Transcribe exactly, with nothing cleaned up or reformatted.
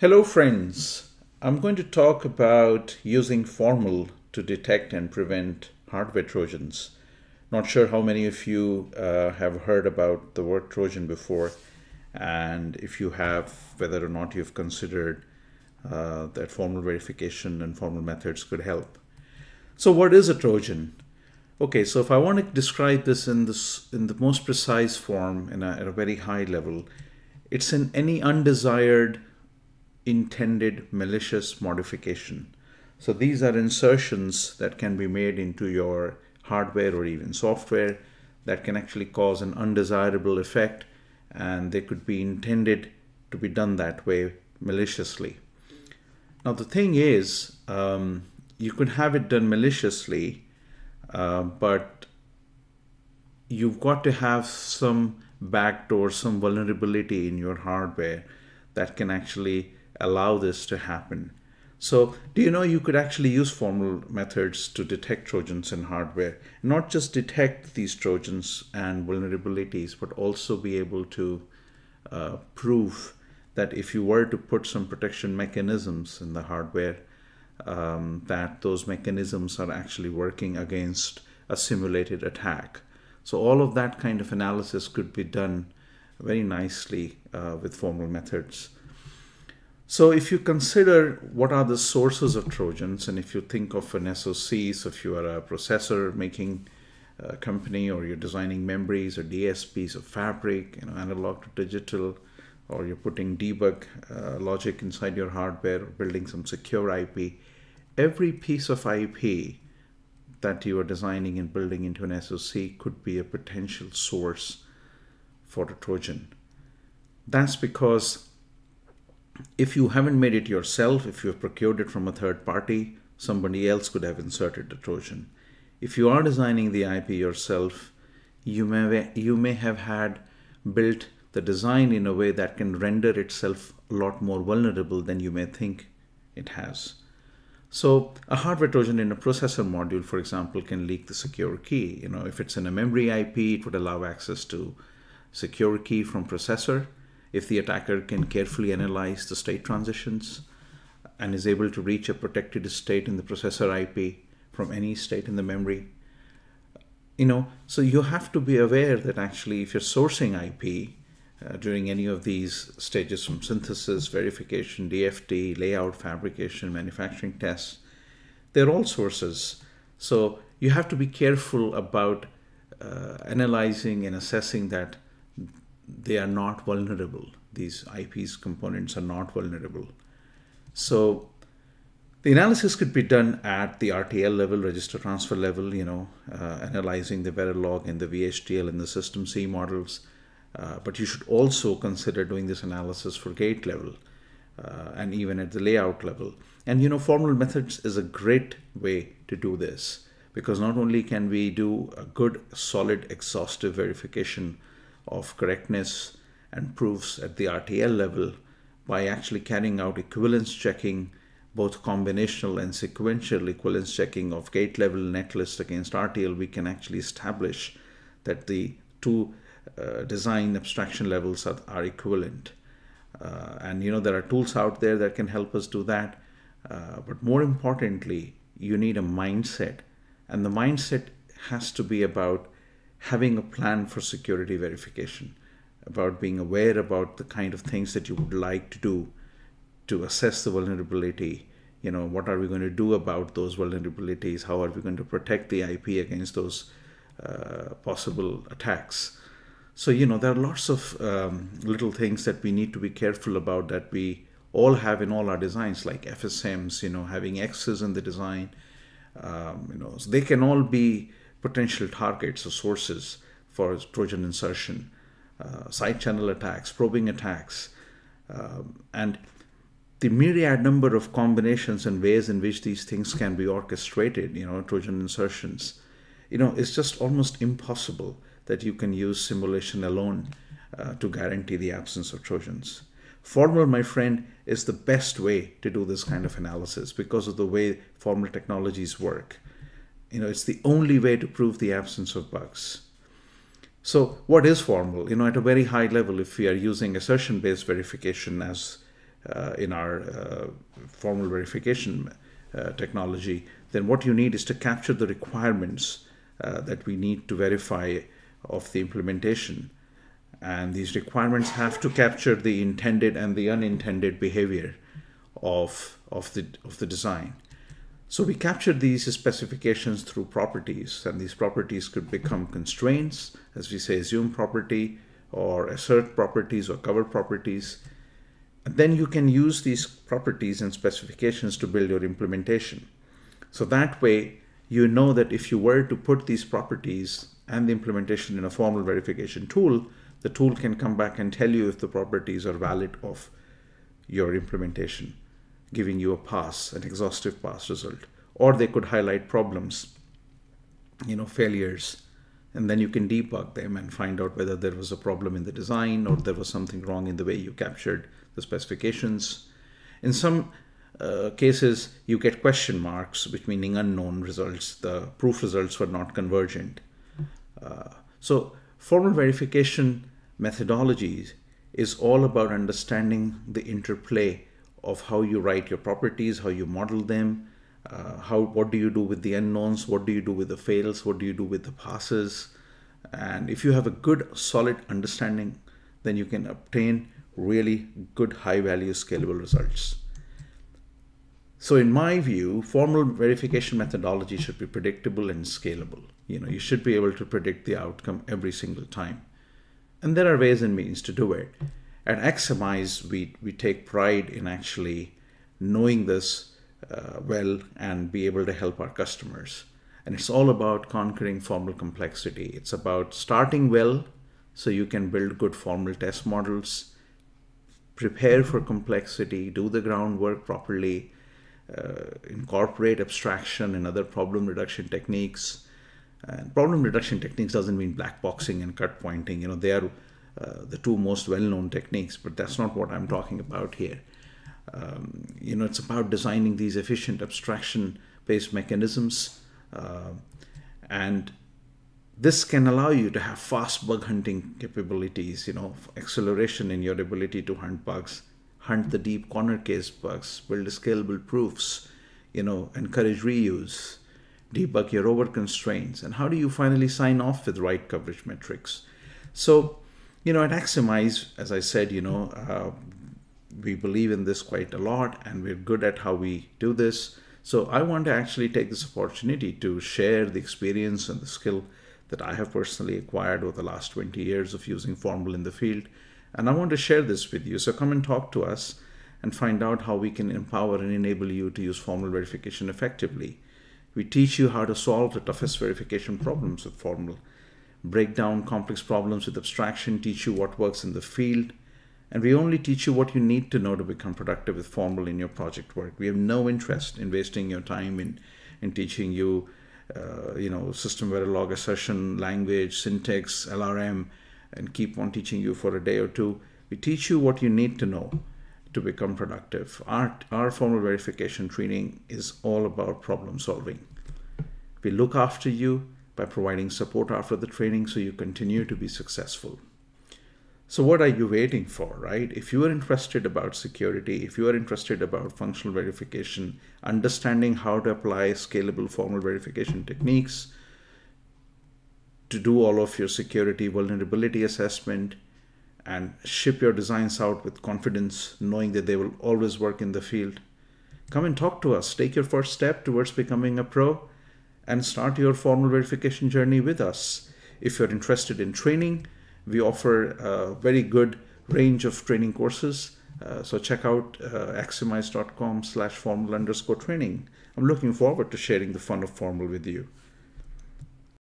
Hello friends, I'm going to talk about using formal to detect and prevent hardware Trojans. Not sure how many of you uh, have heard about the word Trojan before, and if you have, whether or not you've considered uh, that formal verification and formal methods could help. So what is a Trojan? Okay, so if I want to describe this in, this, in the most precise form, in a, at a very high level, it's in any undesired intended malicious modification. So these are insertions that can be made into your hardware or even software that can actually cause an undesirable effect, and they could be intended to be done that way maliciously. Now the thing is, um, you could have it done maliciously, uh, but you've got to have some backdoor, some vulnerability in your hardware that can actually allow this to happen. So do you know you could actually use formal methods to detect Trojans in hardware, not just detect these Trojans and vulnerabilities, but also be able to uh, prove that if you were to put some protection mechanisms in the hardware, um, that those mechanisms are actually working against a simulated attack. So all of that kind of analysis could be done very nicely uh, with formal methods. So if you consider what are the sources of Trojans, and if you think of an S O C, so if you are a processor making a company, or you're designing memories or D S Ps or fabric, you know, analog to digital, or you're putting debug uh, logic inside your hardware, or building some secure I P, every piece of I P that you are designing and building into an S O C could be a potential source for a Trojan. That's because if you haven't made it yourself, if you have procured it from a third party, somebody else could have inserted the Trojan. If you are designing the I P yourself, you may, you may have had built the design in a way that can render itself a lot more vulnerable than you may think it has. So a hardware Trojan in a processor module, for example, can leak the secure key. You know, if it's in a memory I P, it would allow access to secure key from processor. If the attacker can carefully analyze the state transitions and is able to reach a protected state in the processor I P from any state in the memory, you know, so you have to be aware that actually if you're sourcing I P uh, during any of these stages from synthesis, verification, D F T, layout, fabrication, manufacturing tests, they're all sources. So you have to be careful about uh, analyzing and assessing that they are not vulnerable. These I Ps components are not vulnerable. So the analysis could be done at the R T L level, register transfer level, you know, uh, analyzing the Verilog and the V H D L and the System C models. Uh, but you should also consider doing this analysis for gate level uh, and even at the layout level. And, you know, formal methods is a great way to do this, because not only can we do a good, solid, exhaustive verification of correctness and proofs at the R T L level by actually carrying out equivalence checking, both combinational and sequential equivalence checking of gate level netlist against R T L, we can actually establish that the two uh, design abstraction levels are, are equivalent. Uh, and you know, there are tools out there that can help us do that. Uh, but more importantly, you need a mindset, and the mindset has to be about having a plan for security verification, about being aware about the kind of things that you would like to do to assess the vulnerability. You know, what are we going to do about those vulnerabilities? How are we going to protect the I P against those uh, possible attacks? So, you know, there are lots of um, little things that we need to be careful about that we all have in all our designs, like F S Ms, you know, having X's in the design, um, you know, so they can all be potential targets or sources for Trojan insertion, uh, side channel attacks, probing attacks, um, and the myriad number of combinations and ways in which these things can be orchestrated, you know, Trojan insertions. You know, it's just almost impossible that you can use simulation alone uh, to guarantee the absence of Trojans. Formal, my friend, is the best way to do this kind of analysis because of the way formal technologies work. You know, it's the only way to prove the absence of bugs. So what is formal? You know, at a very high level, if we are using assertion-based verification as uh, in our uh, formal verification uh, technology, then what you need is to capture the requirements uh, that we need to verify of the implementation. And these requirements have to capture the intended and the unintended behavior of, of, the, of the design. So we captured these specifications through properties, and these properties could become constraints, as we say, assume property or assert properties or cover properties. And then you can use these properties and specifications to build your implementation. So that way, you know that if you were to put these properties and the implementation in a formal verification tool, the tool can come back and tell you if the properties are valid of your implementation, giving you a pass, an exhaustive pass result. Or they could highlight problems, you know, failures, and then you can debug them and find out whether there was a problem in the design or there was something wrong in the way you captured the specifications. In some uh, cases, you get question marks, which meaning unknown results. The proof results were not convergent. Uh, so formal verification methodologies is all about understanding the interplay of how you write your properties, how you model them, uh, how what do you do with the unknowns, what do you do with the fails, what do you do with the passes. And if you have a good, solid understanding, then you can obtain really good, high-value, scalable results. So in my view, formal verification methodology should be predictable and scalable. You know, you should be able to predict the outcome every single time. And there are ways and means to do it. At Axiomise, we, we take pride in actually knowing this uh, well and be able to help our customers. And it's all about conquering formal complexity. It's about starting well so you can build good formal test models, prepare for complexity, do the groundwork properly, uh, incorporate abstraction and other problem reduction techniques. And problem reduction techniques doesn't mean black boxing and cut pointing. You know, they are Uh, the two most well-known techniques, but that's not what I'm talking about here. Um, you know, it's about designing these efficient abstraction-based mechanisms, uh, and this can allow you to have fast bug hunting capabilities, you know, acceleration in your ability to hunt bugs, hunt the deep corner case bugs, build scalable proofs, you know, encourage reuse, debug your over-constraints, and how do you finally sign off with right coverage metrics? So, you know, at Axiomise, as I said, you know, uh, we believe in this quite a lot, and we're good at how we do this. So I want to actually take this opportunity to share the experience and the skill that I have personally acquired over the last twenty years of using formal in the field. And I want to share this with you. So come and talk to us and find out how we can empower and enable you to use formal verification effectively. We teach you how to solve the toughest verification problems with formal, break down complex problems with abstraction, teach you what works in the field, and we only teach you what you need to know to become productive with formal in your project work. We have no interest in wasting your time in, in teaching you, uh, you know, system Verilog assertion, language, syntax, L R M, and keep on teaching you for a day or two. We teach you what you need to know to become productive. Our, our formal verification training is all about problem solving. We look after you by providing support after the training so you continue to be successful. So what are you waiting for, right? If you are interested about security, if you are interested about functional verification, understanding how to apply scalable formal verification techniques to do all of your security vulnerability assessment and ship your designs out with confidence, knowing that they will always work in the field, come and talk to us. Take your first step towards becoming a pro and start your formal verification journey with us. If you're interested in training, we offer a very good range of training courses. Uh, so check out uh, axiomise dot com slash formal underscore training. I'm looking forward to sharing the fun of formal with you.